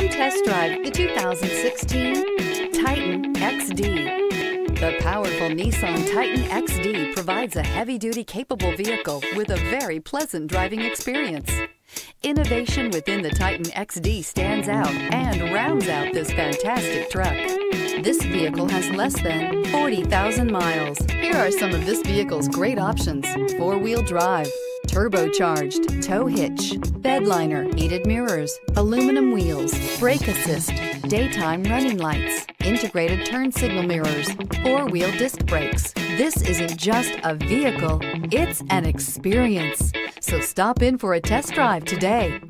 Come test drive the 2016 Titan XD. The powerful Nissan Titan XD provides a heavy-duty capable vehicle with a very pleasant driving experience. Innovation within the Titan XD stands out and rounds out this fantastic truck. This vehicle has less than 40,000 miles. Here are some of this vehicle's great options: four-wheel drive, turbocharged, tow hitch, bed liner, heated mirrors, aluminum wheels, brake assist, daytime running lights, integrated turn signal mirrors, four-wheel disc brakes. This isn't just a vehicle, it's an experience. So stop in for a test drive today.